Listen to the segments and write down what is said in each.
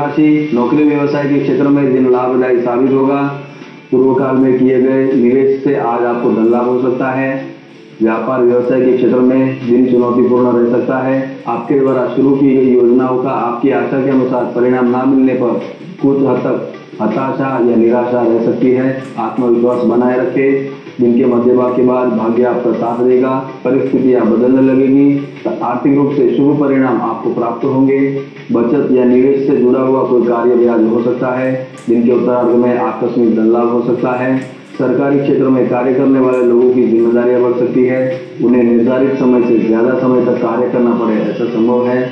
राशि नौकरी व्यवसाय के क्षेत्र में दिन लाभदायी साबित होगा। पूर्व काल में किए गए निवेश से आज आपको धन लाभ हो सकता है। व्यापार व्यवसाय के क्षेत्र में दिन चुनौतीपूर्ण रह सकता है। आपके द्वारा शुरू की गई योजनाओं का आपकी आशा के अनुसार परिणाम न मिलने पर कुछ हद तक हताशा या निराशा रह सकती है। आत्मविश्वास बनाए रखें। दिन के मध्यभाग के बाद भाग्य आपका साथ देगा। परिस्थितियां बदलने लगेंगी। आर्थिक रूप से शुभ परिणाम आपको प्राप्त होंगे। बचत या निवेश से जुड़ा हुआ कोई कार्य भी आज हो सकता है। दिन के उत्तरार्ध में आकस्मिक धन लाभ हो सकता है। सरकारी क्षेत्र में कार्य करने वाले लोगों की जिम्मेदारियां बढ़ सकती है। उन्हें निर्धारित समय से ज्यादा समय तक कार्य करना पड़े ऐसा संभव है।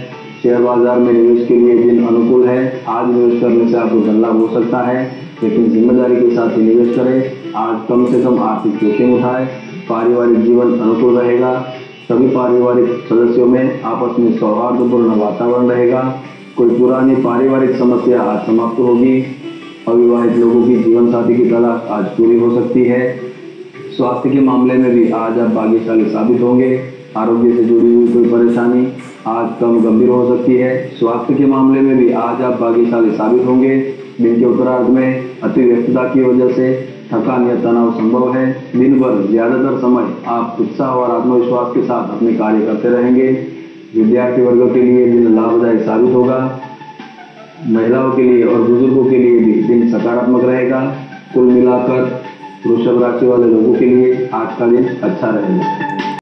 शेयर बाजार में निवेश के लिए दिन अनुकूल है। आज निवेश करने से आपको धन लाभ हो सकता है, लेकिन जिम्मेदारी के साथ निवेश करें। आज कम से कम आर्थिक जोखिम उठाएं। पारिवारिक जीवन अनुकूल रहेगा। सभी पारिवारिक सदस्यों में आपस में सौहार्दपूर्ण वातावरण रहेगा। कोई पुरानी पारिवारिक समस्या आज समाप्त होगी। अविवाहित लोगों की जीवन साथी की तलाश आज पूरी हो सकती है। स्वास्थ्य के मामले में भी आज आप भाग्यशाली साबित होंगे। आरोग्य से जुड़ी हुई कोई परेशानी आज कम गंभीर हो सकती है। स्वास्थ्य के मामले में भी आज आप भाग्यशाली साबित होंगे। दिन के उत्तरार्ध में अति व्यस्तता की वजह से थकान या तनाव संभव है। दिन भर ज्यादातर समय आप उत्साह और आत्मविश्वास के साथ अपने कार्य करते रहेंगे। विद्यार्थी वर्ग के लिए दिन लाभदायक साबित होगा। महिलाओं के लिए और बुजुर्गों के लिए भी दिन सकारात्मक रहेगा। कुल मिलाकर वृषभ राशि वाले लोगों के लिए आज का दिन अच्छा रहेगा।